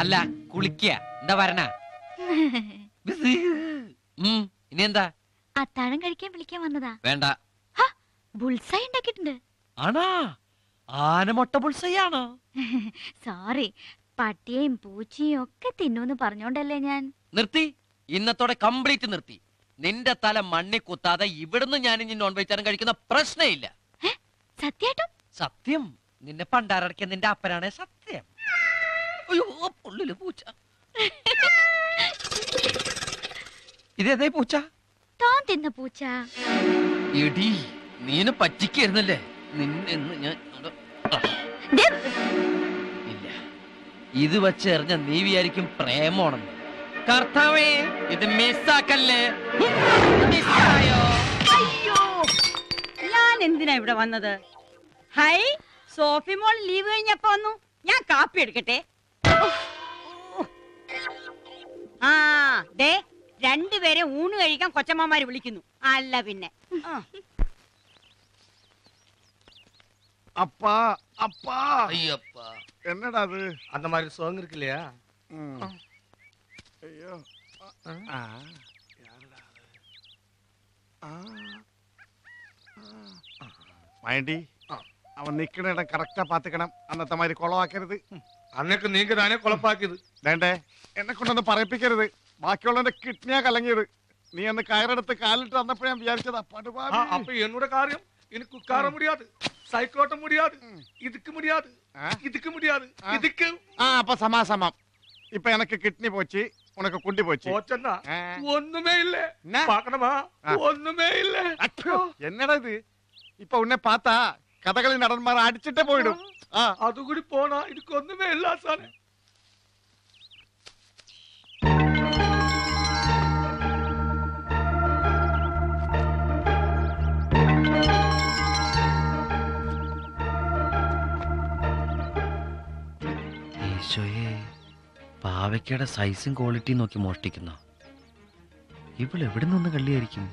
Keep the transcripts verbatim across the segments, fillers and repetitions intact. അല്ല കുളിക്കുക എന്താ വരണ ഇനി എന്താ അത്താഴം കഴിക്കാൻ വിളിക്കാൻ വന്നതാ വേണ്ട ബുൾസൈ ഉണ്ടാക്കിട്ടുണ്ട് ആണോ ആനമൊട്ട ബുൾസൈയാണോ സോറി പട്ടിയും പൂച്ചയും ഒക്കെ തിന്നൂന്ന് പറഞ്ഞോണ്ടല്ലേ ഞാൻ നിർത്തി ഇന്നത്തോടെ കംപ്ലീറ്റ് നിർത്തി നിന്റെ തല മണ്ണി കുത്താതെ ഇവിടുന്ന് ഞാൻ ഇനി നോൺ വെജ് ആരും കഴിക്കുന്ന പ്രശ്നമില്ല സത്യായിട്ടും സത്യം നിന്നെ പണ്ടാരടക്കിയ നിന്റെ അപ്പനാണേ സത്യം പൂച്ച ഇതേ പൂച്ച താൻ തിന്ന പൂച്ച എടി നീന് പറ്റിക്കായിരുന്നല്ലേ നിന്നെന്ന് ഞാൻ ഇല്ല ഇത് വച്ച് എറിഞ്ഞ നീ വിചാരിക്കും പ്രേമമാണെന്ന് കർത്താവേ ഇത് മിസ്സാക്കല്ലേ അയ്യോ ഞാൻ എന്തിനാ ഇവിടെ വന്നത് ഹൈ സോഫി മോൾ ലീവ് കഴിഞ്ഞപ്പോ വന്നു ഞാൻ കാപ്പി എടുക്കട്ടെ ആ ദേ രണ്ടുപേരെ ഊണ് കഴിക്കാൻ കൊച്ചമ്മമാര് വിളിക്കുന്നു അല്ല പിന്നെ அப்பா அப்பா ஐயப்பா என்னடா அது அந்த மாதிரி சாங் இருக்கு இல்லையா ஐயோ ஆ யாரடா ஆ மைண்டி அவன் நிக்கிற இடம் கரெக்ட்டா பாத்துக்கணும் அந்த மாதிரி கொலவாக்கறது அன்னைக்கு நீங்க தானே கொலப்பாக்கிது டேண்டே என்ன கொண்டு வந்து பரைப்பிக்கிறது பாக்கியுள்ளவന്റെ கிட்னியா கலங்கியது நீ அந்த கயிறெடுத்து காலிட்டு வந்தப்ப நான் வியாரிச்சது அப்பா அப்ப என்னோட காரியம் எனக்கு கார முடியாது சைக்கோட்ட முடியாது இதுக்கு முடியாது இதுக்கு முடியாது இதுக்கு ஆ அப்ப சமசமம் இப்ப எனக்கு கிட்னி போச்சு உனக்கு குண்டி போச்சு போச்சன்னா ஒண்ணுமே இல்ல பார்க்கணுமா ஒண்ணுமே இல்ல என்னடா இது இப்ப உன்னை பார்த்தா கதகளி நடன்மார் அடிச்சிட்டே போய்டும் அது கூட போனா இதுக்கு ஒண்ணுமே இல்ல சார் ഈശോയെ പാവയ്ക്കയുടെ സൈസും ക്വാളിറ്റിയും നോക്കി മോഷ്ടിക്കുന്ന ഇവൾ എവിടെ നിന്ന് കള്ളിയായിരിക്കും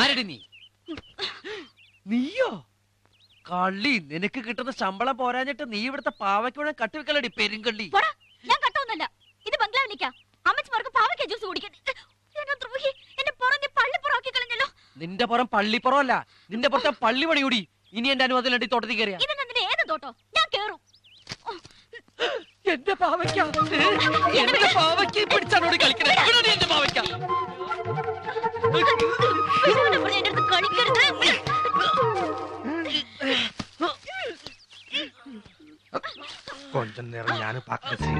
ആരടി നീ നീയോ കള്ളി നിനക്ക് കിട്ടുന്ന ശമ്പളം പോരാഞ്ഞിട്ട് നീ ഇവിടുത്തെ പാവയ്ക്കോടെ കട്ടുവെക്കലടി പെരുങ്കള്ളി നിന്റെ പുറം പള്ളിപ്പുറം അല്ല നിന്റെ പുറത്തെ പള്ളി പണിയൂടി ഇനി എന്റെ അനുവാദം തോട്ടത്തിൽ കയറിയാ എന്റെ പാവയ്ക്ക എന്റെ പാവയ്ക്ക് പിടിച്ചാണോട് കളിക്കണേ கொஞ்ச நேரம் ஞான பாக்கசி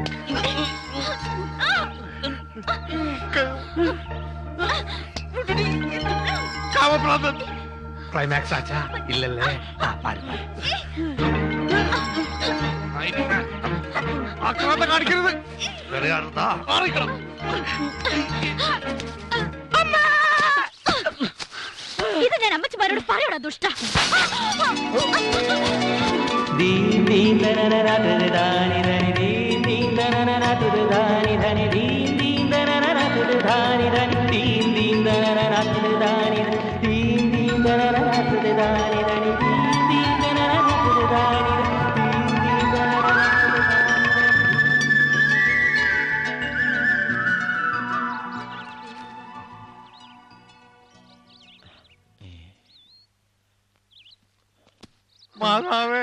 காவ பிரதன் கிளைமாக்ஸ் ஆச்சா இல்ல இல்ல ஆ பாரு பாரு ஐயா ஆக்ரத காடிக்கிறது வேற யாரடா ஆரிக்கணும் அம்மா இது நான் அம்மாச்சி மாரோட பாருடா துஷ்டா தி தி தரரர தரதானி தனி தி தி தரரர தரதானி தனி தி தி தரரர தரதானி தனி தி தி தரரர தரதானி தி தி தரரர தரதானி தனி தி தி தரரர தரதானி தி தி தரரர தரதானி மாதாவே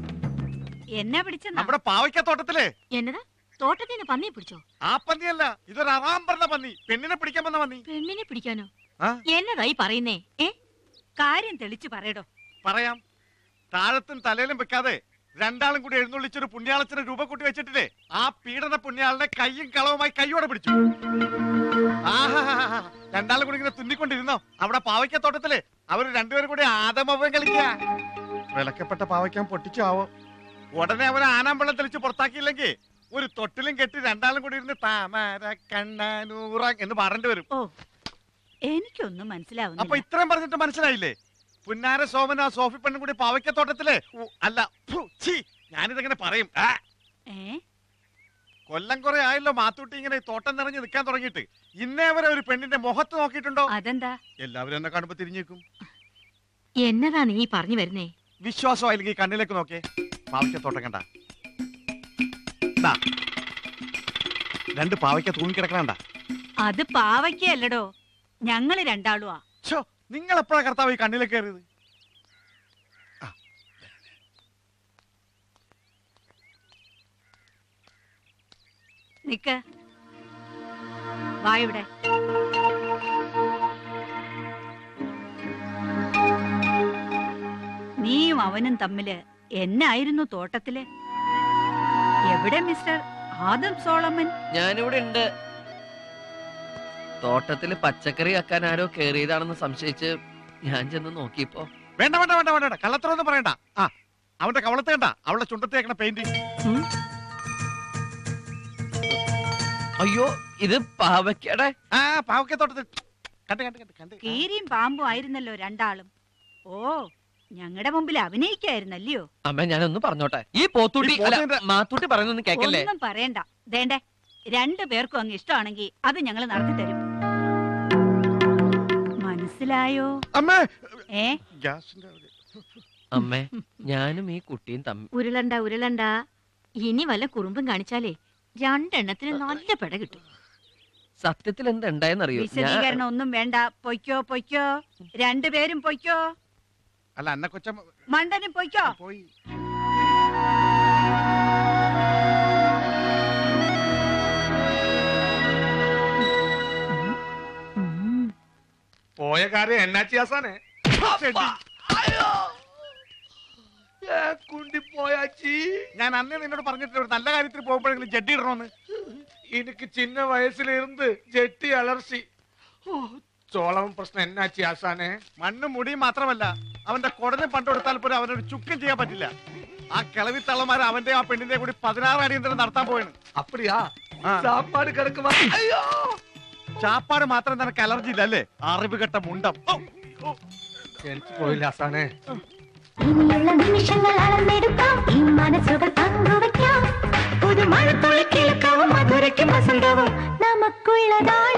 എന്നാ പിടിച്ച നമ്മുടെ പാവയ്ക്ക തോട്ടത്തിലെ എന്നതാ തോട്ടത്തിൽ നിന്ന് പന്നിയെ പിടിച്ചോ ആ പന്നിയല്ല ഇതൊരു അറാം പറഞ്ഞ പന്നി പെണ്ണിനെ പിടിക്കാൻ വന്ന പന്നി പെണ്ണിനെ പിടിക്കാനോ എന്നതായി പറയുന്നേ ഏ കാര്യം തെളിച്ചു പറയടോ പറയാം താഴത്തും തലയിലും വെക്കാതെ രണ്ടാളും കൂടി എഴുന്നള്ളിച്ചൊരു പുണ്യാളച്ചനെ രൂപ കൂട്ടി വെച്ചിട്ടില്ലേ, ആ പീഡന പുണ്യാളനെ കയ്യും കളവുമായി കൈയോടെ പിടിച്ചു. ആഹാ, രണ്ടാളും കൂടി ഇങ്ങനെ തുന്നിക്കൊണ്ടിരുന്നോ? അവിടെ പാവയ്ക്കത്തോട്ടത്തില് അവര് രണ്ടുപേരും കൂടി ആദമവം കളിക്ക. വിലക്കപ്പെട്ട പാവയ്ക്കാൻ പൊട്ടിച്ചു ആവോ. ഉടനെ അവൻ ആനാമ്പള്ളം തെളിച്ച് പുറത്താക്കിയില്ലെങ്കിൽ ഒരു തൊട്ടിലും കെട്ടി രണ്ടാളും കൂടി ഇരുന്ന് താമര കണ്ണൂറ എന്ന് പറഞ്ഞിട്ട് വരും. എനിക്കൊന്നും മനസ്സിലാവുന്നില്ല. അപ്പൊ ഇത്രയും പറഞ്ഞിട്ട് മനസ്സിലായില്ലേ? പുന്നാര സോമന സോഫി പെണ്ണും കൂടി പാവയ്ക്കത്തോട്ടത്തിലെ അല്ല, ഞാനിതെങ്ങനെ പറയും, കൊല്ലം കുറെ ആയല്ലോ മാത്തൂട്ടി ഇങ്ങനെ തോട്ടം നിറഞ്ഞു നിൽക്കാൻ തുടങ്ങിയിട്ട്. ഇന്നേ അവരെ ഒരു പെണ്ണിന്റെ മുഖത്ത് നോക്കിയിട്ടുണ്ടോ? അതെന്താ, എല്ലാവരും എന്നെ കാണുമ്പോ തിരിഞ്ഞേക്കും. എന്നതാ നീ പറഞ്ഞു വരുന്നേ? വിശ്വാസം ആയില്ലെങ്കിൽ കണ്ണിലേക്ക് നോക്കേ. പാവയ്ക്കത്തോട്ടം കണ്ട, രണ്ട് പാവയ്ക്ക തൂങ്ങിക്കിടക്കണ്ട. അത് പാവയ്ക്കല്ലടോ, ഞങ്ങള് രണ്ടാളുവാ. നിങ്ങൾ എപ്പോഴാ കർത്താവ് ഈ കണ്ണിലേക്ക് കയറിയത്? നിക്ക്, വാ ഇവിടെ. നീയും അവനും തമ്മില് എന്നായിരുന്നു തോട്ടത്തില്? എവിടെ മിസ്റ്റർ ആദം സോളമൻ? ഞാനിവിടെ ഉണ്ട്. തോട്ടത്തില് പച്ചക്കറി വെക്കാൻ ആരോ കേറിയതാണെന്ന് സംശയിച്ച് ഞാൻ ചെന്ന് നോക്കിയപ്പോ. വേണ്ട വേണ്ട വേണ്ട വേണ്ട, കള്ളത്തരൊന്നും പറയണ്ട. ആ, അവന്റെ കവളത്തെ കണ്ട, അവളുടെ ചുണ്ടത്തേക്കണ പെയിന്റിങ്. അയ്യോ, ഇത് പാവയ്ക്കടെ. ആ, പാവയ്ക്കത്തോട്ടത്തിൽ കണ്ട് കണ്ട് കണ്ട് കണ്ട് കീരിയും പാമ്പും ആയിരുന്നല്ലോ രണ്ടാളും. ഓ, ഞങ്ങളുടെ മുമ്പിൽ അഭിനയിക്കായിരുന്നല്ലയോ? അമ്മ, ഞാനൊന്ന് പറഞ്ഞോട്ടെ, ഈ പോത്തൂട്ടി മാത്തൂട്ടി പറയുന്നൊന്നും കേക്കല്ലേ? ഒന്നും പറയണ്ട. ദേണ്ടേ, രണ്ടു പേർക്കും അങ്ങ് ഇഷ്ടമാണെങ്കിൽ അത് ഞങ്ങൾ നടത്തി തരും. മനസ്സിലായോ? അമ്മേ, ഞാനും ഈ കുട്ടിയും തമ്മിൽ ഉരുളണ്ട ഉരുളണ്ട. ഇനി വല്ല കുറുമ്പും കാണിച്ചാലേ രണ്ടെണ്ണത്തിന് നല്ല പെട കിട്ടും. സത്യത്തിൽ എന്തുണ്ടായെന്നറിയോ? വിശദീകരണം ഒന്നും വേണ്ട. പൊയ്ക്കോ പൊയ്ക്കോ, രണ്ടുപേരും പൊയ്ക്കോ. അല്ല, അന്ന കൊച്ച മണ്ടനും പൊയ്ക്കോ. പോയി. പോയ കാര്യം എന്നാച്ചി ആസാനെ കുണ്ടിപ്പോയാച്ചി. ഞാൻ അന്നേ നിന്നോട് പറഞ്ഞിട്ടില്ല ഒരു നല്ല കാര്യത്തിൽ പോകുമ്പോഴെങ്കിലും ജെട്ടി ഇടണോന്ന്. എനിക്ക് ചിന്ന വയസ്സിലിരുന്ന് ജെട്ടി അലർച്ചി. ചോളവും പ്രശ്നം എന്നാച്ചി ആസാനെ. മണ്ണും മുടിയും മാത്രമല്ല, അവന്റെ കൊടനെ പണ്ട് കൊടുത്താൽ പോലും അവനൊരു ചുക്കം ചെയ്യാൻ പറ്റില്ല. ആ കിളവി തള്ളമാര് അവന്റെ ആ പെണ്ണിന്റെ കൂടി പതിനാറ് അടിയന്തരം നടത്താൻ പോയാണ്. അപ്പടിയാ ചാപ്പാട് കിടക്കുവാ. ചാപ്പാട് മാത്രം തനക്ക് അലർജി ഇല്ല അല്ലേ? അറിവ് കെട്ട മുണ്ടം. എനിക്ക് പോയില്ല ആസാനെ. നമുക്കുള്ളതാ